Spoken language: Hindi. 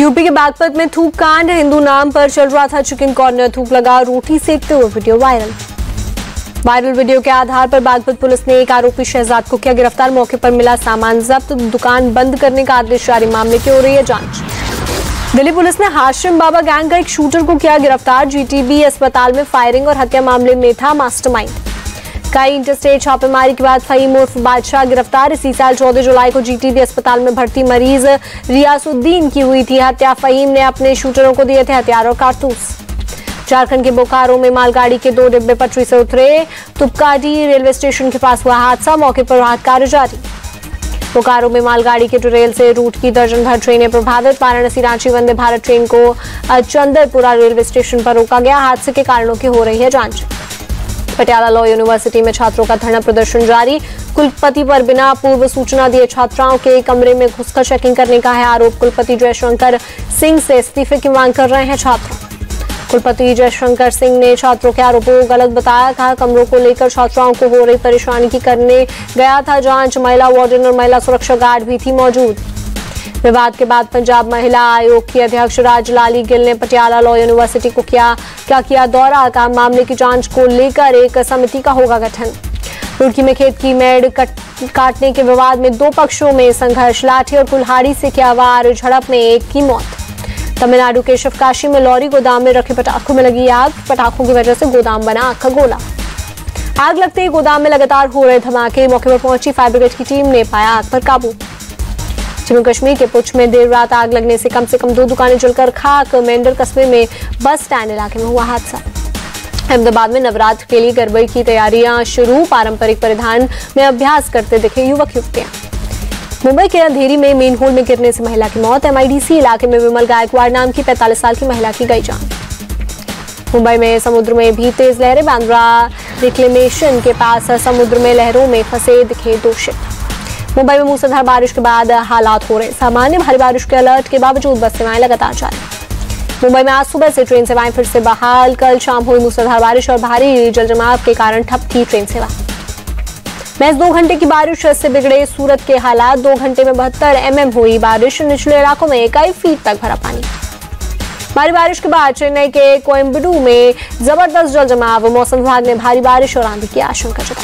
यूपी के बागपत में थूक कांड, हिंदू नाम पर चल रहा था चिकन कॉर्नर, थूक लगा रोटी सेकते हुए वीडियो वायरल। वायरल वीडियो के आधार पर बागपत पुलिस ने एक आरोपी शहजाद को किया गिरफ्तार, मौके पर मिला सामान जब्त, दुकान बंद करने का आदेश जारी, मामले की हो रही है जांच। दिल्ली पुलिस ने हाशिम बाबा गैंग का एक शूटर को किया गिरफ्तार, जीटीबी अस्पताल में फायरिंग और हत्या मामले में था मास्टरमाइंड। कई इंटरस्टेट छापेमारी के बाद फहीम उर्फ बादशाह गिरफ्तार। इसी साल 14 जुलाई को जीटीबी अस्पताल में भर्ती मरीज रियासुद्दीन की हुई थी हत्या। फहीम ने अपने शूटरों को दिए थे हथियार और कारतूस। झारखंड के बोकारो में मालगाड़ी के दो डिब्बे पटरी से उतरे, तुपकाडी रेलवे स्टेशन के पास हुआ हादसा, मौके पर राहत कार्य जारी। बोकारो में मालगाड़ी के रेल से रूट की दर्जन भर ट्रेनें प्रभावित। वाराणसी रांची वंदे भारत ट्रेन को चंद्रपुरा रेलवे स्टेशन पर रोका गया। हादसे के कारणों की हो रही है जांच। पटियाला लॉ यूनिवर्सिटी में छात्रों का धरना प्रदर्शन जारी। कुलपति पर बिना पूर्व सूचना दिए छात्राओं के कमरे में घुसकर चेकिंग करने का है आरोप। कुलपति जयशंकर सिंह से इस्तीफे की मांग कर रहे हैं छात्र। कुलपति जयशंकर सिंह ने छात्रों के आरोपों को गलत बताया था। कमरों को लेकर छात्राओं को हो रही परेशानी की करने गया था जांच। महिला वार्डन और महिला सुरक्षा गार्ड भी थी मौजूद। विवाद के बाद पंजाब महिला आयोग की अध्यक्ष राजलाली गिल ने पटियाला लॉ यूनिवर्सिटी को किया दौरा। काम मामले की जांच को लेकर एक समिति का होगा गठन। रुड़की में खेत की मेड़ काटने के विवाद में दो पक्षों में संघर्ष। लाठी और कुल्हाड़ी से किया वार, झड़प में एक की मौत। तमिलनाडु के शिवकाशी में लॉरी गोदाम में रखे पटाखों में लगी आग। पटाखों की वजह से गोदाम बना आग का गोला। आग लगते ही गोदाम में लगातार हो रहे धमाके। मौके पर पहुंची फायर ब्रिगेड की टीम ने पाया आग पर काबू। जम्मू कश्मीर के पुंछ में देर रात आग लगने से कम 2 दुकानें जलकर खाक। मेंढर कस्बे में बस स्टैंड इलाके में हुआ हादसा। अहमदाबाद में नवरात्र के लिए गरबे की तैयारियां शुरू। पारंपरिक परिधान में अभ्यास करते दिखे युवक युवतियां। मुंबई के अंधेरी में मेन होल में गिरने से महिला की मौत। एमआईडीसी इलाके में विमल गायकवाड़ नाम की 45 साल की महिला की गई जान। मुंबई में समुद्र में भी तेज लहरें। बांद्रा रिक्लेमेशन के पास समुद्र में लहरों में फंसे दिखे दो शिप। मुंबई में मूसलाधार बारिश के बाद हालात हो रहे सामान्य। भारी बारिश के अलर्ट के बावजूद बस सेवाएं लगातार जारी। मुंबई में आज सुबह से ट्रेन सेवाएं फिर से बहाल। कल शाम हुई मूसलाधार बारिश और भारी जलजमाव के कारण ठप थी ट्रेन सेवा। महज 2 घंटे की बारिश से बिगड़े सूरत के हालात। 2 घंटे में 72 mm हुई बारिश। निचले इलाकों में कई फीट तक भरा पानी। भारी बारिश के बाद चेन्नई के कोयंबेडु में जबरदस्त जलजमाव। मौसम विभाग ने भारी बारिश और आंधी की आशंका जताई।